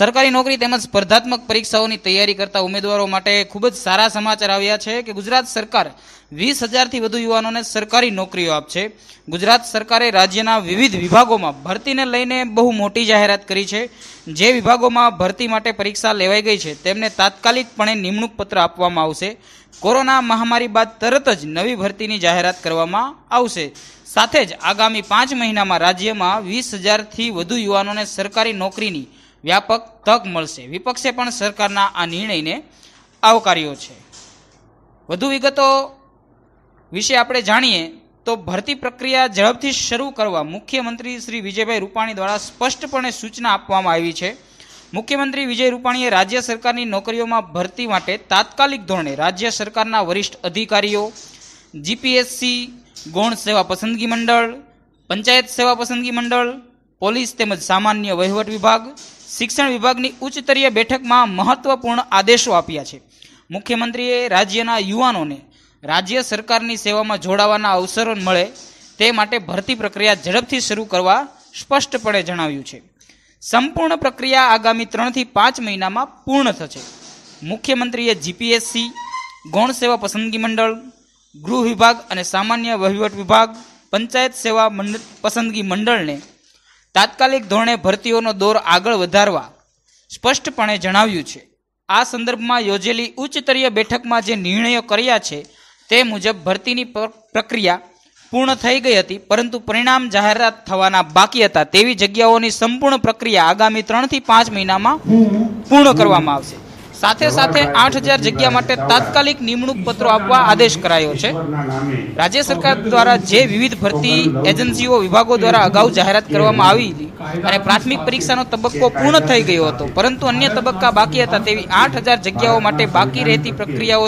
सरकारी नौकरी तेमज स्पर्धात्मक परीक्षाओनी तैयारी करता उम्मीदवारों माटे खूब ज सारा समाचार आव्या छे कि गुजरात सरकार 20,000 थी वधु युवानोने सरकारी नौकरीओ आपशे। गुजरात सरकारे राज्यना विविध विभागोमां भरतीने लईने बहु मोटी जाहेरात करी छे। जे विभागोमां भरती माटे परीक्षा लेवाई गई छे तेमने तात्कालिकपणे निमणूक पत्र आपवामां आवशे। कोरोना महामारी बाद तरत ज नवी भरतीनी जाहेरात करवामां आवशे। साथे ज आगामी 5 महीनामां राज्यमां 20,000 थी वधु युवानोने सरकारी नौकरीनी व्यापक तक मळशे। विपक्षे पण सरकारना आ निर्णयने आवकार्यो छे। वधु विगतो विषय आपणे जाणीए तो भर्ती प्रक्रिया झड़पथी शरू करवा मुख्यमंत्री श्री विजयभाई रूपाणी द्वारा स्पष्टपणे सूचना आपवामां आवी छे। मुख्यमंत्री विजय रूपाणीए राज्य सरकारनी नौकरीओमां भर्ती माटे तात्कालिक धोरणे राज्य सरकारना वरिष्ठ अधिकारीओ, जीपीएससी, गौण सेवा पसंदगी मंडळ, पंचायत सेवा पसंदगी मंडळ, पोलीस तेमज सामान्य वहीवट विभाग, शिक्षण विभागनी उच्चस्तरीय बेठकमां महत्वपूर्ण आदेशो आप्या छे। मुख्यमंत्रीए राज्यना युवानोने राज्य सरकारनी सेवामां जोड़ावाना अवसरो मळे ते माटे भर्ती प्रक्रिया झड़पथी शरू करवा स्पष्टपणे जणाव्युं छे। संपूर्ण प्रक्रिया आगामी 3 થી 5 મહિનામાં पूर्ण थशे। मुख्यमंत्रीए जीपीएससी, गौण सेवा पसंदगी मंडळ, गृह विभाग अने सामान्य वहीवट विभाग, पंचायत सेवा पसंदगी मंडळने तात्कालिक धोरणे भर्तीओनो दौर आगळ वधारवा स्पष्टपणे जणाव्युं छे। आ संदर्भमां योजेली उच्चस्तरीय बेठकमां जे निर्णयो कर्या छे ते मुजब भर्तीनी प्रक्रिया पूर्ण थई गई हती, परंतु परिणाम जाहेरात थवाना बाकी हता तेवी जग्याओनी संपूर्ण प्रक्रिया आगामी 3 થી 5 મહિનાमां पूर्ण करवामां आवशे। साथे साथे 8,000 जग्या माटे तात्कालिक निमणूक पत्रो आपवा आदेश करायो छे। राज्य सरकार द्वारा जे विविध भर्ती एजेंसीओ विभागों द्वारा अगाऊ जाहेरात करवामां आवी हती अने प्राथमिक परीक्षानो तबक्को पूर्ण थई गयो हतो, परंतु अन्य तबक्का बाकी हता तेवी 8,000 जग्याओ माटे बाकी रहेती प्रक्रियाओ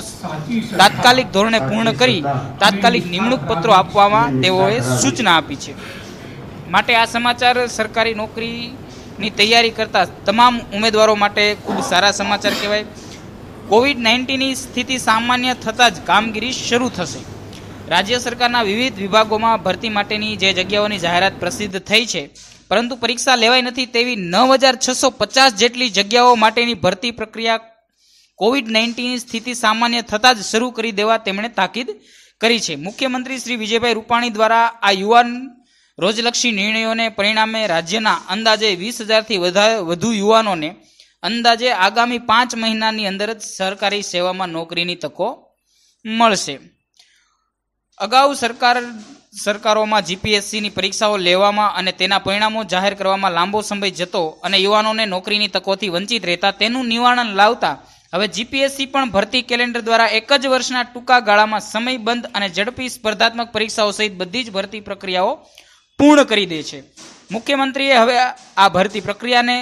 तात्कालिक धोरणे पूर्ण करी तात्कालिक निमणूक पत्रो आपवामां तेओए सूचना आपी छे। माटे आ समाचार सरकारी नौकरी ની તૈયારી કરતા તમામ ઉમેદવારો માટે ખૂબ સારા સમાચાર કહેવાય। કોવિડ-19ની સ્થિતિ સામાન્ય થતાં જ કામગીરી શરૂ થશે। રાજ્ય સરકારના વિવિધ વિભાગોમાં ભરતી માટેની જે જગ્યાઓની જાહેરાત પ્રસિદ્ધ થઈ છે, પરંતુ પરીક્ષા લેવાઈ નથી તેવી 9,650 જેટલી જગ્યાઓ માટેની ભરતી પ્રક્રિયા કોવિડ-19ની સ્થિતિ સામાન્ય થતાં જ શરૂ કરી દેવા તેમણે તાકીદ કરી છે। મુખ્યમંત્રી શ્રી વિજયભાઈ રૂપાણી દ્વારા આ યુવાન रोजलक्षी निर्णयों परिणामे राज्यना अंदाजे 20,000 थी वधु युवानोने अंदाजे आगामी 5 महीनानी अंदर सरकारी सेवामां नौकरीनी तको मळशे। अगाऊ सरकारोमां जीपीएससीनी परीक्षाओ लेवामां अने तेना परिणामो जाहेर करवामां लांबो समय जतो अने युवानोने नौकरीनी तकोथी वंचित रहेता तेनुं निवारण लावता हवे जीपीएससी पण भर्ती केलेन्डर द्वारा एक ज वर्षना टूंका गाळामां समयबंध अने झडपी स्पर्धात्मक परीक्षाओ सहित बधी ज भर्ती प्रक्रियाओ पूर्ण करी दे छे। मुख्यमंत्रीए हवे आ भर्ती प्रक्रियाने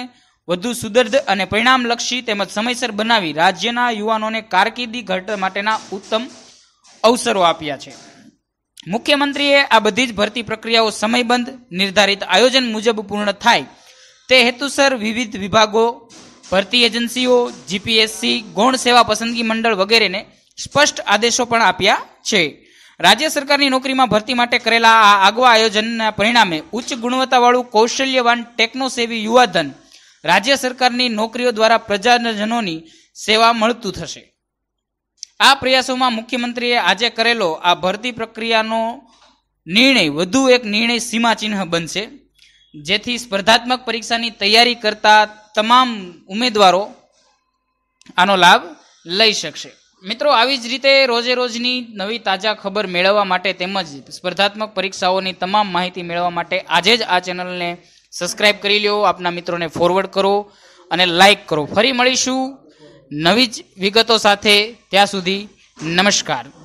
वधु सुदृढ़ अने परिणामलक्षी तेमज समयसर बनावी राज्यना युवानोने कारकिर्दी घडતર माटेना उत्तम अवसरो आप्या छे। मुख्यमंत्रीए आ बधी ज भर्ती प्रक्रियाओ समयबंध निर्धारित आयोजन मुजब पूर्ण थाय ते हेतुसर विविध विभागों, भर्ती एजेंसीओ, जीपीएससी, गौण सेवा पसंदगी मंडल वगैरह ने स्पष्ट आदेशों पण आप्या छे। राज्य सरकारनी नौकरीमां भर्ती माटे करेला आ आगवा आयोजनना परिणामे उच्च गुणवत्तावाळुं कौशल्यवान टेक्नोसेवी युवाधन राज्य सरकारनी नौकरीओ द्वारा प्रजाजनोनी सेवा मळतुं थशे। आ प्रयासोमां मुख्यमंत्रीए आजे करेलो आ भर्ती प्रक्रियानो निर्णय वधु एक निर्णय सीमाचिन्ह बनशे, जेथी स्पर्धात्मक परीक्षानी तैयारी करता तमाम उम्मीदवारों आनो लाभ लई शकशे। मित्रों, आवी ज रीते रोजे रोजनी नवी ताजा खबर मेळववा माटे तेमज स्पर्धात्मक परीक्षाओनी तमाम माहिती मेळववा माटे आजे ज आ चेनलने सब्सक्राइब करी लो, आपना मित्रोंने फॉरवर्ड करो अने लाइक करो। फरी मळीशुं नवी ज विगतो साथे, त्यां सुधी नमस्कार।